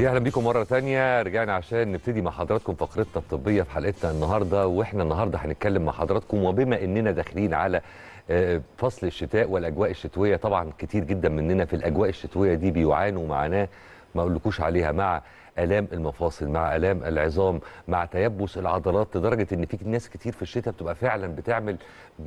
يا اهلا بيكم مره ثانيه. رجعنا عشان نبتدي مع حضراتكم فقرتنا الطبيه في حلقتنا النهارده، واحنا النهارده هنتكلم مع حضراتكم، وبما اننا داخلين على فصل الشتاء والاجواء الشتويه، طبعا كتير جدا مننا في الاجواء الشتويه دي بيعانوا معاناه ما اقولكوش عليها، مع الام المفاصل، مع الام العظام، مع تيبس العضلات، لدرجه ان في ناس كتير في الشتاء بتبقى فعلا بتعمل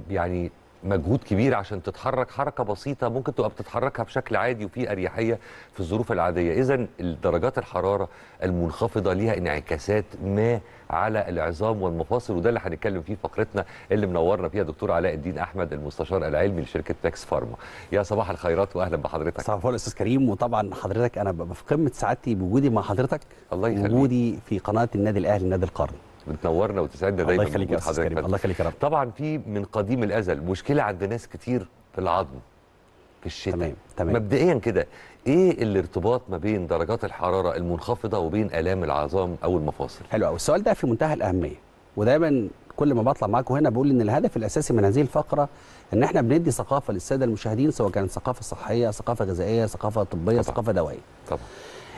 يعني مجهود كبير عشان تتحرك حركه بسيطه ممكن تبقى بتتحركها بشكل عادي وفي اريحيه في الظروف العاديه. اذا درجات الحراره المنخفضه ليها انعكاسات ما على العظام والمفاصل، وده اللي هنتكلم فيه فقرتنا اللي منورنا فيها دكتور علاء الدين احمد، المستشار العلمي لشركه تاكس فارما. يا صباح الخيرات واهلا بحضرتك. صباح الفل استاذ كريم، وطبعا حضرتك انا ببقى في قمه سعادتي بوجودي مع حضرتك. الله يخليك. وجودي في قناه النادي الاهلي نادي القرن. بتنورنا وتسعدنا دايما. الله يخليك يا استاذ كريم. الله يخليك يا رب. طبعا في من قديم الازل مشكله عند ناس كتير في العظم في الشتاء. تمام. مبدئيا كده ايه الارتباط ما بين درجات الحراره المنخفضه وبين الام العظام او المفاصل؟ حلو قوي السؤال ده، في منتهى الاهميه، ودايما كل ما بطلع معاكم هنا بقول ان الهدف الاساسي من هذه الفقره ان احنا بندي ثقافه للساده المشاهدين، سواء كانت ثقافه صحيه، ثقافه غذائيه، ثقافه طبيه، ثقافه دوائيه. طبعا.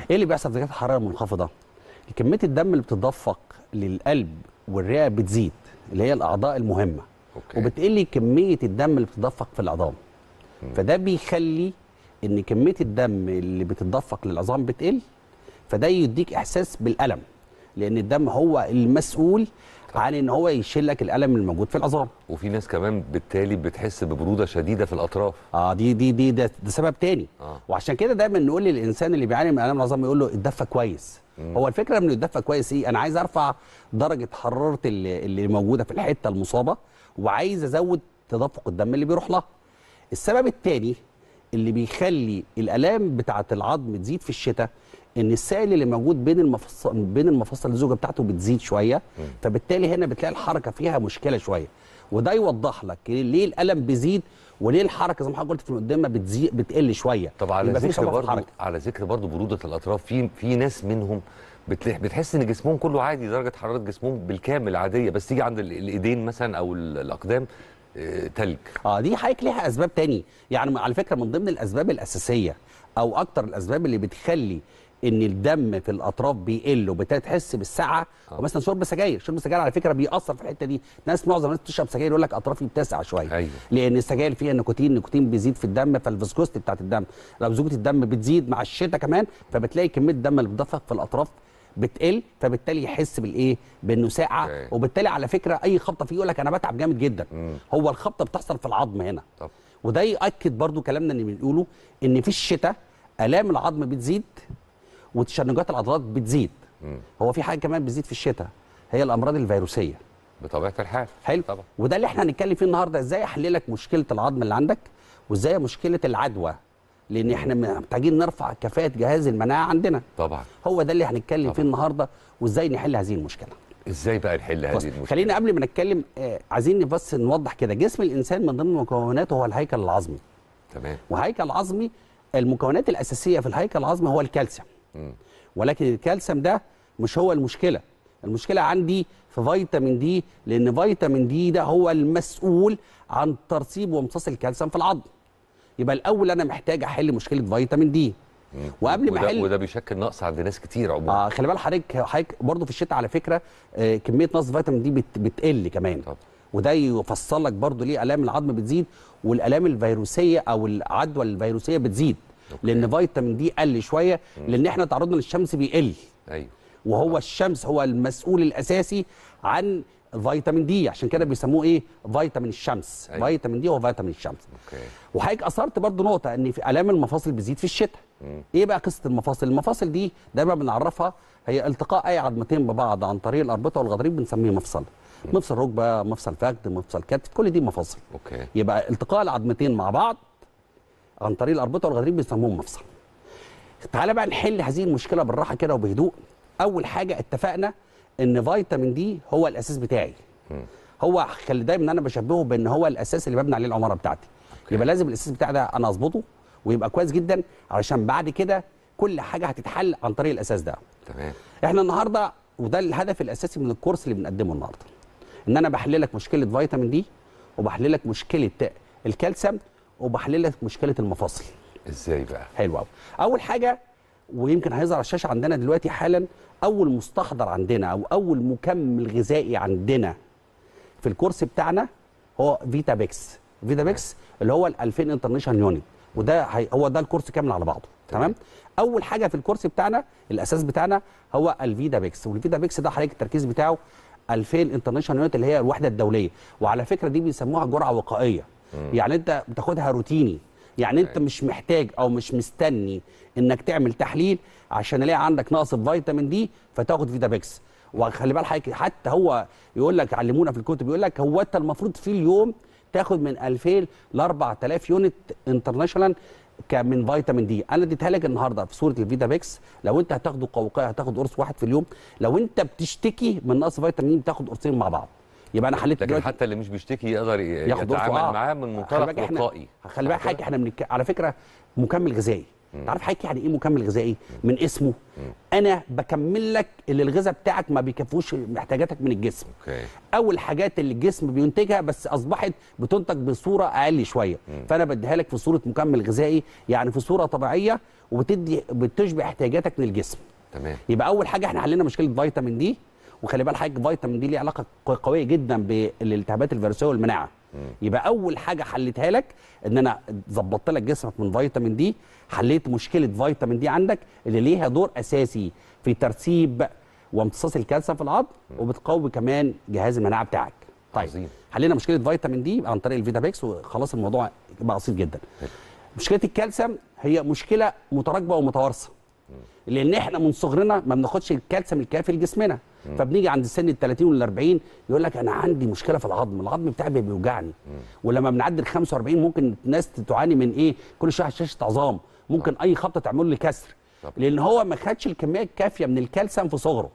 ايه اللي بيحصل في درجات الحراره المنخفضه؟ كميه الدم اللي بتتدفق للقلب والرئه بتزيد، اللي هي الاعضاء المهمه. أوكي. وبتقل كميه الدم اللي بتتدفق في العظام. فده بيخلي ان كميه الدم اللي بتتدفق للعظام بتقل، فده يديك احساس بالالم، لان الدم هو المسؤول عن ان هو يشيل لك الالم الموجود في العظام. وفي ناس كمان بالتالي بتحس ببروده شديده في الاطراف. ده سبب تاني. وعشان كده دايما نقول للانسان اللي بيعاني من الام العظام يقول له اتدفى كويس. هو الفكره من يتدفى كويس ايه؟ انا عايز ارفع درجه حراره اللي موجوده في الحته المصابه، وعايز ازود تدفق الدم اللي بيروح لها. السبب الثاني اللي بيخلي الالام بتاعه العظم تزيد في الشتاء ان السائل اللي موجود بين المفصل الزوجه بتاعته بتزيد شويه، فبالتالي هنا بتلاقي الحركه فيها مشكله شويه، وده يوضح لك ليه الالم بيزيد وليه الحركه زي ما حضرتك قلت في المقدمه بتقل شويه. طب على ذكر برضه بروده الاطراف، في ناس منهم بتحس ان جسمهم كله عادي، درجه حراره جسمهم بالكامل عاديه، بس تيجي عند الايدين مثلا او الاقدام تلج. دي حضرتك ليها اسباب تاني، يعني على فكره من ضمن الاسباب الاساسيه او اكتر الاسباب اللي بتخلي ان الدم في الاطراف بيقل وبالتالي تحس بالسعه. ومثلا شرب سجاير على فكره بيأثر في الحته دي. معظم الناس بتشرب سجاير يقول لك اطرافي بتسع شويه. أيوة. لان السجاير فيها نيكوتين، النيكوتين بيزيد في الدم، فالفيسكوستي بتاعت الدم، لزوجه الدم بتزيد مع الشتاء كمان، فبتلاقي كميه الدم اللي بتدفق في الاطراف بتقل، فبالتالي يحس بانه ساقعه. okay. وبالتالي على فكره اي خبطه فيه يقول لك انا بتعب جامد جدا. هو الخبطه بتحصل في العظم هنا. طب. وده يؤكد برضو كلامنا اللي بنقوله ان في الشتاء الام العظم بتزيد وتشنجات العضلات بتزيد. هو في حاجه كمان بتزيد في الشتاء، هي الامراض الفيروسيه بطبيعه الحال. حلو. طبعا. وده اللي احنا هنتكلم فيه النهارده، ازاي احللك مشكله العظم اللي عندك وازاي مشكله العدوى، لان احنا محتاجين نرفع كفاءه جهاز المناعه عندنا. طبعا. هو ده اللي هنتكلم فيه النهارده، وازاي نحل هذه المشكله. ازاي بقى نحل هذه المشكله؟ خلينا قبل ما نتكلم عايزين بس نوضح كده، جسم الانسان من ضمن مكوناته هو الهيكل العظمي. تمام. وهيكل العظمي المكونات الاساسيه في الهيكل العظمي هو الكالسيوم. ولكن الكالسيوم ده مش هو المشكله، المشكله عندي في فيتامين دي، لان فيتامين دي ده هو المسؤول عن ترسيب وامتصاص الكالسيوم في العظم. يبقى الاول انا محتاج احل مشكله فيتامين دي. وقبل ما احل، وده بيشكل نقص عند ناس كتير عموما. خلي بال حضرتك برضه في الشتاء على فكره كميه نقص فيتامين دي بتقل كمان. طب. وده يفصل لك برضه ليه الام العظم بتزيد والالام الفيروسيه او العدوى الفيروسيه بتزيد. أوكي. لان فيتامين دي قل شويه، لان احنا تعرضنا للشمس بيقل. ايوه. وهو الشمس هو المسؤول الاساسي عن فيتامين دي، عشان كده بيسموه ايه؟ فيتامين الشمس. أيوة. فيتامين دي هو فيتامين الشمس. اوكي. وحضرتك اثرت برضو نقطه ان في الام المفاصل بتزيد في الشتاء. ايه بقى قصه المفاصل؟ المفاصل دي دايما بنعرفها هي التقاء اي عظمتين ببعض عن طريق الاربطه والغضاريف بنسميه مفصل. مفصل ركبه، مفصل فخذ، مفصل كتف، كل دي مفاصل. اوكي. يبقى التقاء العظمتين مع بعض عن طريق الاربطه والغضاريف بيسموهم مفصل. تعالى بقى نحل هذه المشكله بالراحه كده وبهدوء. اول حاجه اتفقنا ان فيتامين دي هو الاساس بتاعي. هو دايما انا بشبهه بان هو الاساس اللي ببني عليه العماره بتاعتي. أوكي. يبقى لازم الاساس بتاعي ده انا اظبطه ويبقى كويس جدا، علشان بعد كده كل حاجه هتتحل عن طريق الاساس ده. تمام. احنا النهارده وده الهدف الاساسي من الكورس اللي بنقدمه النهارده، ان انا بحللك مشكله فيتامين دي، وبحللك مشكله الكالسيوم، وبحللك مشكله المفاصل. ازاي بقى؟ حلو قوي. اول حاجه ويمكن هيظهر على الشاشه عندنا دلوقتي حالا اول مستحضر عندنا او اول مكمل غذائي عندنا في الكورس بتاعنا هو فيتا بيكس. فيتا بيكس اللي هو ال 2000 انترناشونال يونت، وده هو ده الكورس كامل على بعضه. تمام. اول حاجه في الكورس بتاعنا الاساس بتاعنا هو الفيتا بيكس، والفيتا بيكس ده حضرتك التركيز بتاعه 2000 انترناشونال يونت اللي هي الوحده الدوليه، وعلى فكره دي بيسموها جرعه وقائيه. يعني انت بتاخدها روتيني، يعني انت مش محتاج او مش مستني انك تعمل تحليل عشان الاقي عندك نقص في فيتامين دي فتاخد فيتا بيكس. وخلي بالك حضرتك حتى هو يقول لك علمونا في الكتب، يقول لك هو انت المفروض في اليوم تاخد من 2000 ل 4000 يونت انترناشونال من فيتامين دي. انا اديتها لك النهارده في صوره الفيتا بيكس. لو انت هتاخده قوقعي هتاخد قرص واحد في اليوم. لو انت بتشتكي من نقص فيتامين بتاخد قرصين مع بعض. يبقى انا حليت لكن حتى اللي مش بيشتكي يقدر يتعامل معاه من منطلق وقائي. خلي بالك حضرتك احنا على فكره مكمل غذائي. تعرف حضرتك يعني ايه مكمل غذائي؟ من اسمه انا بكمل لك اللي الغذاء بتاعك ما بيكفوش احتياجاتك من الجسم. او الحاجات اللي الجسم بينتجها بس اصبحت بتنتج بصوره اقل شويه، فانا بديها لك في صوره مكمل غذائي، يعني في صوره طبيعيه وبتدي بتشبع احتياجاتك من الجسم. تمام. يبقى اول حاجه احنا حلينا مشكله فيتامين دي. وخلي بال حضرتك فيتامين دي ليه علاقه قويه جدا بالالتهابات الفيروسيه والمناعه. يبقى اول حاجه حليتها لك ان انا ظبطت لك جسمك من فيتامين دي، حليت مشكله فيتامين دي عندك اللي ليها دور اساسي في ترسيب وامتصاص الكالسيوم في العظم وبتقوي كمان جهاز المناعه بتاعك. طيب عظيم. حلينا مشكله فيتامين دي عن طريق الفيتا بيكس وخلاص الموضوع بقى بسيط جدا. مشكله الكالسيوم هي مشكله متراكبه ومتوارثه. لان احنا من صغرنا ما بناخدش الكالسيوم الكافي لجسمنا، فبنيجي عند سن ال 30 وال 40 يقول لك انا عندي مشكله في العظم، العظم بتاعي بيوجعني. ولما بنعدي ال 45 ممكن الناس تعاني من ايه؟ كل شويه هشاشه عظام، ممكن اي خبطه تعمل لي كسر. لان هو ما خدش الكميه الكافيه من الكالسيوم في صغره.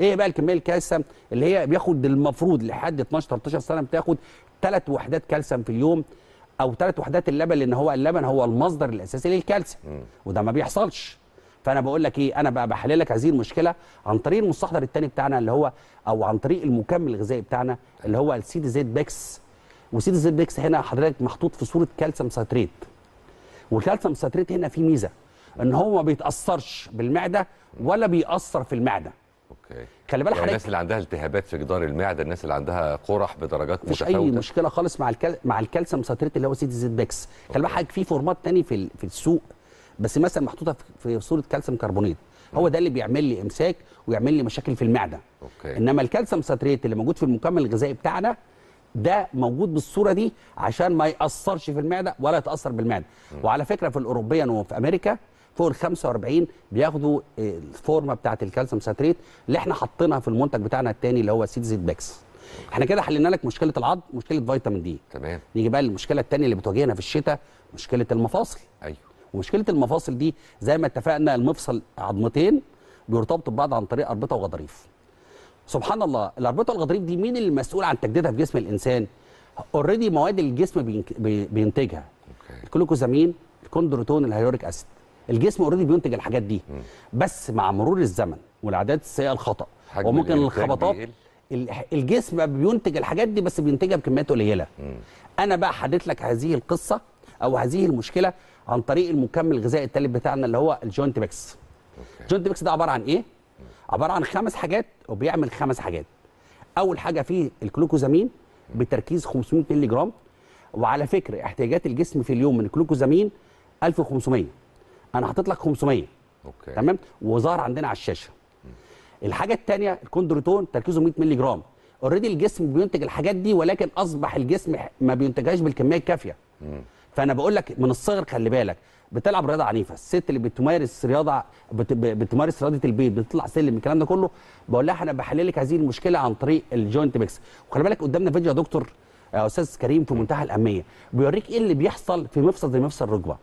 ايه بقى الكميه الكالسيوم اللي هي بياخد المفروض لحد 12 13 سنه بتاخد 3 وحدات كالسيوم في اليوم او 3 وحدات اللبن، لان هو اللبن هو المصدر الاساسي للكالسيوم وده ما بيحصلش. فانا بقول لك ايه، انا بقى بحل لك هذه المشكله عن طريق المستحضر الثاني بتاعنا اللي هو او عن طريق المكمل الغذائي بتاعنا اللي هو السي تي زد بيكس. والسي تي زد بيكس هنا حضرتك محطوط في صوره كالسيوم ساتريت. والكالسيوم ساتريت هنا فيه ميزه ان هو ما بيتاثرش بالمعده ولا بيأثر في المعده. اوكي. خلي بالك يعني الناس اللي عندها التهابات في جدار المعده، الناس اللي عندها قرح بدرجات متفاوته، مش اي مشكله خالص مع الكالسيوم ساتريت اللي هو سي تي زد بيكس. خلي بالك حضرتك في فورمات ثاني في السوق بس مثلا محطوطه في صوره كالسيوم كربونات، هو ده اللي بيعمل لي امساك ويعمل لي مشاكل في المعده. أوكي. انما الكالسيوم ساتريت اللي موجود في المكمل الغذائي بتاعنا ده موجود بالصوره دي عشان ما ياثرش في المعده ولا يتاثر بالمعده. وعلى فكره في الاوروبيين وفي امريكا فوق ال 45 بياخدوا الفورمه بتاعه الكالسيوم ساتريت اللي احنا حاطينها في المنتج بتاعنا الثاني اللي هو سي تي زد بيكس. احنا كده حلينا لك مشكله العظم، مشكله فيتامين دي. تمام. نيجي بقى للمشكله الثانيه اللي بتواجهنا في الشتاء، مشكله المفاصل. ايوه. ومشكله المفاصل دي زي ما اتفقنا المفصل عظمتين بيرتبطوا ببعض عن طريق اربطه وغضاريف. سبحان الله، الاربطه والغضاريف دي مين اللي مسؤول عن تجديدها في جسم الانسان؟ اوريدي مواد الجسم بينتجها. أوكي. الكلوكوزامين، الكوندروتون، الهيلوريك اسيد. الجسم اوريدي بينتج الحاجات دي. بس مع مرور الزمن والعادات السيئه الخطا وممكن الخبطات الجسم بينتج الحاجات دي بس بينتجها بكميات قليله. انا بقى حددت لك هذه القصه او هذه المشكله عن طريق المكمل الغذائي الثالث بتاعنا اللي هو الجونت بيكس. الجونت بيكس ده عباره عن ايه؟ عباره عن 5 حاجات وبيعمل 5 حاجات. اول حاجه فيه الجلوكوزامين بتركيز 500 مللي جرام، وعلى فكره احتياجات الجسم في اليوم من الجلوكوزامين 1500، انا حاطط لك 500. أوكي. تمام، وظهر عندنا على الشاشه. الحاجه الثانيه الكوندروتون تركيزه 100 مللي جرام، اوريدي الجسم بينتج الحاجات دي ولكن اصبح الجسم ما بينتجهاش بالكميه الكافيه. فانا بقول لك من الصغر خلي بالك بتلعب رياضه عنيفه، الست اللي بتمارس رياضه بتمارس رياضه البيت، بتطلع سلم، الكلام ده كله، بقول لها انا بحل لك هذه المشكله عن طريق الجوينت بيكس. وخلي بالك قدامنا فيديو يا دكتور استاذ كريم في منتهى الاهميه بيوريك ايه اللي بيحصل في مفصل زي مفصل الركبه.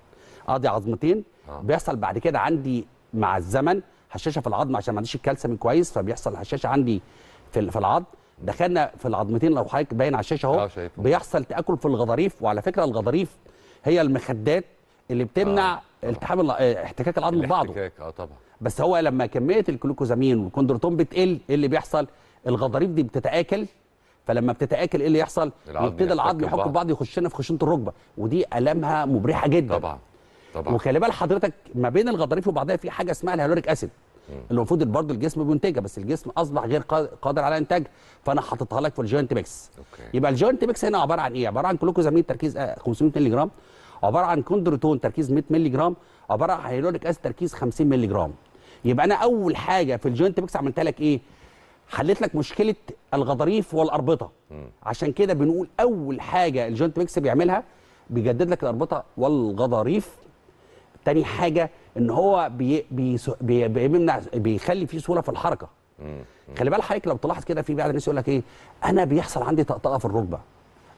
ادي عظمتين، بيحصل بعد كده عندي مع الزمن هشاشه في العظم عشان ما عنديش الكالسيوم كويس فبيحصل هشاشه عندي في العظم. دخلنا في العظمتين لو حضرتك باين على الشاشه اهو، بيحصل تاكل في الغضاريف. وعلى فكره الغضاريف هي المخدات اللي بتمنع التحام احتكاك العظم ببعضه. طبعا. بس هو لما كميه الجلوكوزامين والكوندروتون بتقل ايه اللي بيحصل؟ الغضاريف دي بتتاكل، فلما بتتاكل ايه اللي يحصل؟ يبتدي العظم يحك ببعض، يخش لنا في خشونه الركبه ودي الامها مبرحه جدا. طبعا. طبعا. وخلي بال حضرتك ما بين الغضاريف وبعضها في حاجه اسمها الهيالوريك اسيد اللي المفروض برضه الجسم بينتجها، بس الجسم اصبح غير قادر على انتاجها، فانا حاططها لك في الجونت بيكس. أوكي. يبقى الجونت بيكس هنا عباره عن ايه؟ عباره عن جلوكوزامين تركيز 500 مللي جرام، عباره عن كوندروتون تركيز 100 مللي جرام، عباره عن هيالوريك اسيد تركيز 50 مللي جرام. يبقى انا اول حاجه في الجونت بيكس عملتها لك ايه؟ حلت لك مشكله الغضاريف والاربطه. عشان كده بنقول اول حاجه الجونت بيكس بيعملها بيجدد لك الاربطه والغضاريف. تاني حاجه ان هو بيخلي فيه سهوله في الحركه. خلي بال حضرتك لو تلاحظ كده في بعض الناس يقول لك ايه، انا بيحصل عندي طقطقه في الركبه.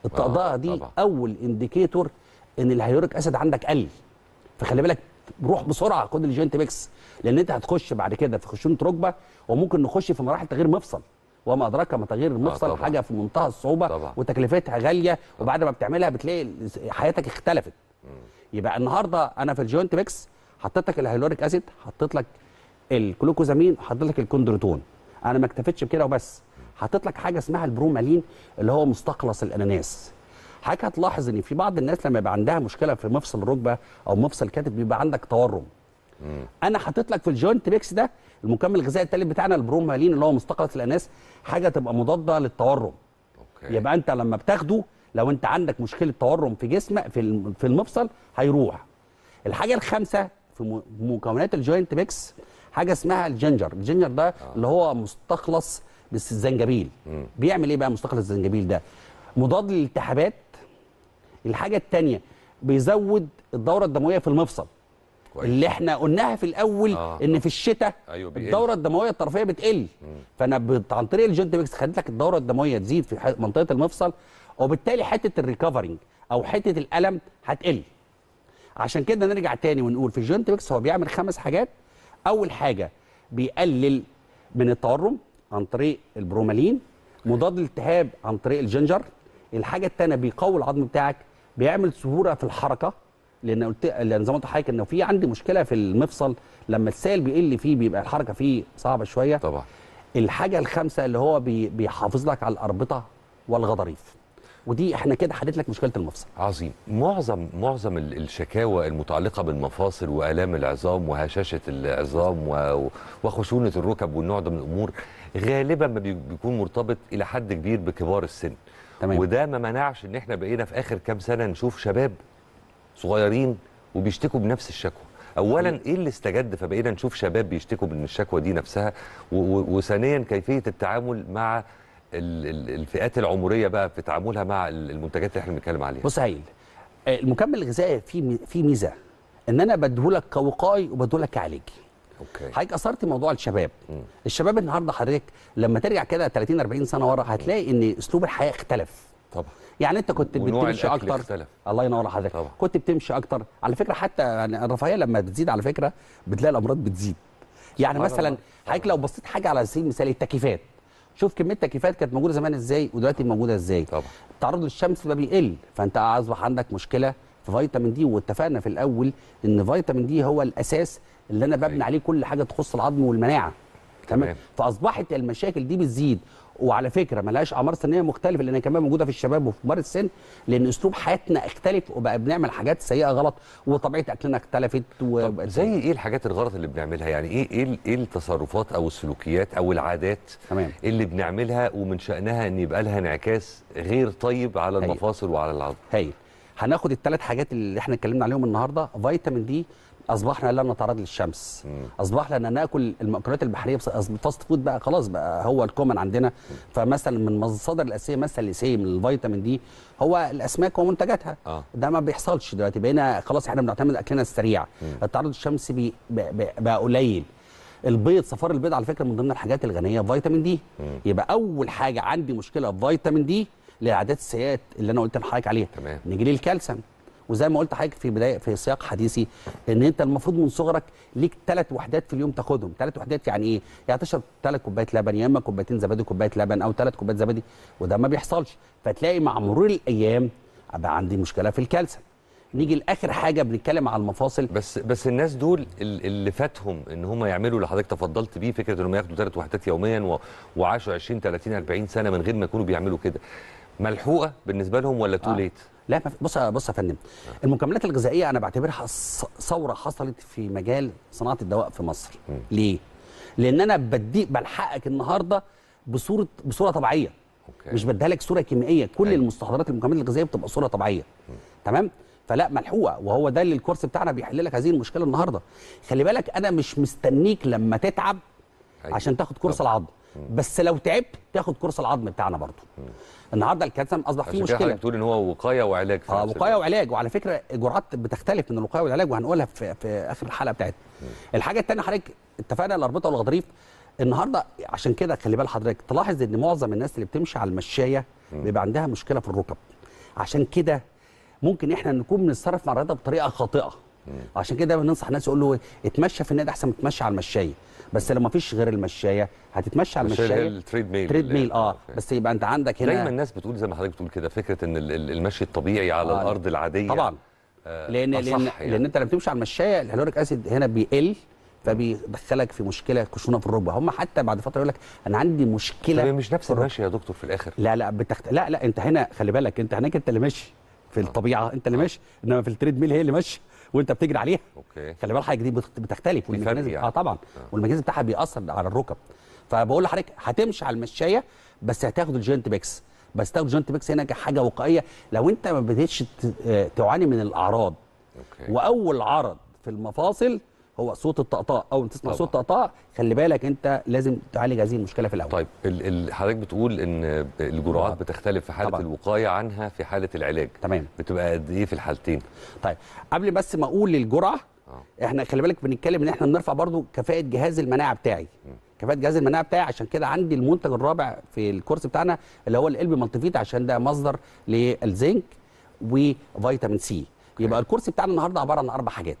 الطقطقه دي طبعا. اول انديكيتور ان الهيوريك اسيد عندك قل، فخلي بالك روح بسرعه خد الجونت بيكس، لان انت هتخش بعد كده في خشونه ركبه، وممكن نخش في مراحل تغيير مفصل، وما ادراك ما تغيير المفصل حاجه في منتهى الصعوبه طبعا. وتكلفتها غاليه طبعا. وبعد ما بتعملها بتلاقي حياتك اختلفت. يبقى النهارده انا في الجونت بيكس حطيت لك الهيلوريك اسيد، حطيت لك الجلوكوزامين، حطيت لك الكوندروتون. انا ما اكتفيتش بكده وبس، حطيت لك حاجه اسمها البرومالين اللي هو مستقلص الاناناس. حضرتك هتلاحظ ان في بعض الناس لما يبقى عندها مشكله في مفصل الركبه او مفصل الكتف بيبقى عندك تورم. انا حطيت لك في الجونت بيكس ده المكمل الغذائي الثالث بتاعنا البرومالين اللي هو مستقلص الاناناس، حاجه تبقى مضاده للتورم. أوكي. يبقى انت لما بتاخده لو انت عندك مشكله تورم في جسمك في المفصل هيروح. الحاجه الخامسه في مكونات الجوينت بيكس حاجه اسمها الجنجر. الجنجر ده اللي هو مستخلص بس الزنجبيل. بيعمل ايه بقى مستخلص الزنجبيل ده؟ مضاد للالتهابات. الحاجه الثانيه بيزود الدوره الدمويه في المفصل. كويس. اللي احنا قلناها في الاول ان في الشتاء أيوة الدوره الدمويه الطرفيه بتقل، فانا عن طريق الجوينت بيكس خدت لك الدوره الدمويه تزيد في منطقه المفصل، وبالتالي حته الريكفرنج او حته الالم هتقل. عشان كده نرجع تاني ونقول في الجونت بيكس هو بيعمل 5 حاجات. اول حاجه بيقلل من التورم عن طريق البرومالين، مضاد للالتهاب عن طريق الجنجر. الحاجه الثانيه بيقوي العظم بتاعك، بيعمل سهوله في الحركه، لان قلت زي ما قلت لحضرتك انه في عندي مشكله في المفصل لما السائل بيقل فيه بيبقى الحركه فيه صعبه شويه طبعا. الحاجه الخامسه اللي هو بيحافظ لك على الاربطه والغضاريف، ودي احنا كده حددت لك مشكله المفصل. عظيم. معظم الشكاوى المتعلقه بالمفاصل والام العظام وهشاشه العظام وخشونه الركب والنوع ده من الامور غالبا ما بيكون مرتبط الى حد كبير بكبار السن. تمام. وده ما منعش ان احنا بقينا في اخر كام سنه نشوف شباب صغيرين وبيشتكوا بنفس الشكوى. اولا ايه اللي استجد فبقينا نشوف شباب بيشتكوا من الشكوى دي نفسها، وثانيا كيفيه التعامل مع الفئات العمريه بقى في تعاملها مع المنتجات اللي احنا بنتكلم عليها. بص هايل، المكمل الغذائي في ميزه ان انا بديهولك كوقائي وبديهولك كعلاجي. اوكي. حضرتك اثرت موضوع الشباب. الشباب النهارده حضرتك لما ترجع كده 30 40 سنه ورا هتلاقي ان اسلوب الحياه اختلف. طبعا. يعني انت كنت بتمشي اكتر. اختلف. الله ينور حضرتك. طبعا. كنت بتمشي اكتر، على فكره حتى الرفاهيه لما بتزيد على فكره بتلاقي الامراض بتزيد. يعني مثلا حضرتك لو بصيت حاجه على سبيل المثال التكييفات، شوف كميه التكييفات كانت موجوده زمان ازاي ودلوقتي موجوده ازاي. طبعا. التعرض للشمس بقى بيقل، فانت اصبح عندك مشكله في فيتامين دي، واتفقنا في الاول ان فيتامين دي هو الاساس اللي انا ببني عليه كل حاجه تخص العظم والمناعه. تمام. فاصبحت المشاكل دي بتزيد، وعلى فكره ملهاش اعمار سنيه مختلفه لان كمان موجوده في الشباب وفي كبار السن، لان اسلوب حياتنا اختلف وبقى بنعمل حاجات سيئه غلط، وطبيعه اكلنا اختلفت. زي ايه الحاجات الغلط اللي بنعملها؟ يعني ايه التصرفات او السلوكيات او العادات تمام. اللي بنعملها ومن شانها ان يبقى لها انعكاس غير طيب على المفاصل هي. وعلى العظم. هايل. هناخد الثلاث حاجات اللي احنا اتكلمنا عليهم النهارده. فيتامين دي اصبحنا لا نتعرض للشمس، اصبحنا لا ناكل المأكولات البحريه، فاست فود بقى خلاص بقى هو الكومن عندنا. فمثلا من المصادر الاساسيه مثلا الاساسيه من الفيتامين دي هو الاسماك ومنتجاتها. ده ما بيحصلش دلوقتي، بقينا خلاص احنا بنعتمد اكلنا السريع. التعرض للشمس بقى قليل. البيض، صفار البيض على فكره من ضمن الحاجات الغنيه فيتامين دي. يبقى اول حاجه عندي مشكله فيتامين دي للعادات السيئات اللي انا قلت لحضرتك عليها. نيجي للكالسيوم، وزي ما قلت حضرتك في سياق حديثي ان انت المفروض من صغرك ليك 3 وحدات في اليوم تاخدهم. 3 وحدات يعني ايه؟ يعني تشرب 3 كوبايات لبن، يا اما 2 كوبايات زبادي كوبايه لبن، او 3 كوبايات زبادي، وده ما بيحصلش. فتلاقي مع مرور الايام بقى عندي مشكله في الكالسيوم. نيجي لاخر حاجه بنتكلم على المفاصل. بس الناس دول اللي فاتهم ان هم يعملوا اللي حضرتك تفضلت بيه، فكره انهم ياخدوا 3 وحدات يوميا وعاشوا 20 30 40 سنه من غير ما يكونوا بيعملوا كده، ملحوقه بالنسبه لهم ولا تو ليت؟ لا بص يا فندم، المكملات الغذائيه انا بعتبرها ثوره حصلت في مجال صناعه الدواء في مصر. ليه؟ لان انا بلحقك النهارده بصوره طبيعيه. أوكي. مش بديها لك صوره كيميائيه، كل المستحضرات المكملات الغذائيه بتبقى صوره طبيعيه. تمام؟ فلا ملحوقه، وهو ده اللي الكورس بتاعنا بيحل لك هذه المشكله النهارده. خلي بالك انا مش مستنيك لما تتعب عشان تاخد كورس العظم، بس لو تعبت تاخد كورس العظم بتاعنا برضه. النهارده الكالسيوم اصبح فيه مشكله. حضرتك بتقول ان هو وقايه وعلاج. وقايه وعلاج، وعلى فكره الجرعات بتختلف من الوقايه والعلاج، وهنقولها في اخر الحلقه بتاعتنا. الحاجه الثانيه حضرتك اتفقنا الاربطه والغضاريف النهارده، عشان كده خلي بال حضرتك تلاحظ ان معظم الناس اللي بتمشي على المشايه بيبقى عندها مشكله في الركب. عشان كده ممكن احنا نكون بنتصرف مع الرياضه بطريقه خاطئه. عشان كده بننصح الناس يقول له اتمشى في النادي احسن ما تتمشى على المشايه، بس لو ما فيش غير المشايه هتتمشى على المشايه التريد ميل بس يبقى انت عندك هنا. دايما الناس بتقول زي ما حضرتك بتقول كده فكره ان المشي الطبيعي على الارض العاديه طبعا لان انت لما بتمشي على المشايه الهيلوريك اسيد هنا بيقل، فبيدخلك في مشكله كشونه في الركبه. هم حتى بعد فتره يقول لك انا عندي مشكله. طب مش نفس المشي يا دكتور في الاخر؟ لا انت هنا خلي بالك، انت هناك انت اللي ماشي في الطبيعه، انت اللي ماشي، انما في التريد ميل هي اللي ماشي وانت بتجري عليها. اوكي. خلي بالك حضرتك دي بتختلف والميكانيزم طبعا والميكانيزم بتاعها بيأثر على الركب. فبقول لحضرتك هتمشي على المشايه بس هتاخد الجونت بيكس، بس تاخد الجونت بيكس هنا حاجه وقائيه لو انت ما بديتش تعاني من الاعراض. اوكي. واول عرض في المفاصل هو صوت الطقطاق، اول ما تسمع صوت الطقطاق خلي بالك انت لازم تعالج هذه المشكله في الاول. طيب حضرتك بتقول ان الجرعات بتختلف في حاله الوقايه عنها في حاله العلاج. تمام. بتبقى قد ايه في الحالتين؟ طيب قبل بس ما اقول الجرعه احنا خلي بالك بنتكلم ان احنا بنرفع برضو كفاءه جهاز المناعه بتاعي. كفاءه جهاز المناعه بتاعي عشان كده عندي المنتج الرابع في الكورس بتاعنا اللي هو القلب ملتي فيتا، عشان ده مصدر للزنك وفيتامين سي. يبقى الكورس بتاعنا النهارده عباره عن 4 حاجات.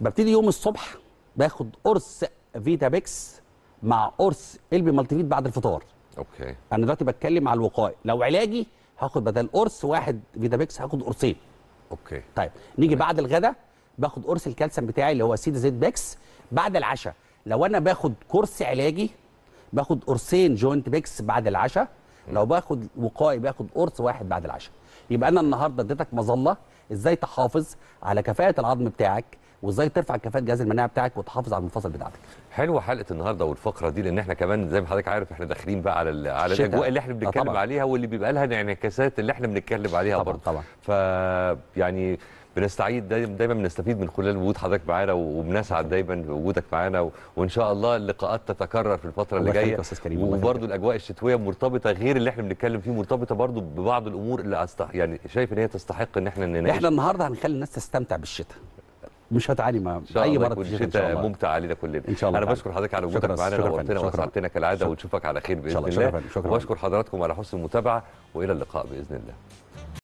ببتدي يوم الصبح باخد قرص فيتا بيكس مع قرص قلب ملتي فيت بعد الفطار. اوكي. انا دلوقتي بتكلم على الوقايه، لو علاجي هاخد بدل قرص واحد فيتا بيكس هاخد قرصين. اوكي. طيب نيجي بعد الغداء باخد قرص الكالسيوم بتاعي اللي هو سي تي زد بيكس. بعد العشاء لو انا باخد كورس علاجي باخد قرصين جونت بيكس بعد العشاء، لو باخد وقائي باخد قرص واحد بعد العشاء. يبقى انا النهارده اديتك مظله ازاي تحافظ على كفاءه العظم بتاعك وازاي ترفع كفاءه جهاز المناعه بتاعك وتحافظ على المفاصل بتاعتك. حلوه حلقه النهارده والفقره دي، لان احنا كمان زي ما حضرتك عارف احنا داخلين بقى على الاجواء اللي احنا بنتكلم عليها واللي بيبقى لها الانعكاسات اللي احنا بنتكلم عليها برضه. طبعا. فيعني بنستعيد دايما بنستفيد من خلال وجود حضرتك معانا، وبنسعد دايما بوجودك معانا، وان شاء الله اللقاءات تتكرر في الفتره اللي جايه. وبرضه الاجواء الشتويه مرتبطه غير اللي احنا بنتكلم فيه، مرتبطه برضه ببعض الامور اللي يعني شايف ان هي تستحق ان احنا نناقشها. احنا النهارده هنخلي الناس تستمتع بالشتاء، مش هتعاني مع اي مرض في الشتاء. ممتع علينا كلنا ان شاء الله. انا بشكر حضرتك على وجودك معانا، نورتنا وسعدتنا كالعاده. ونشوفك على خير باذن الله. واشكر حضراتكم على حسن المتابعه، والى اللقاء باذن الله.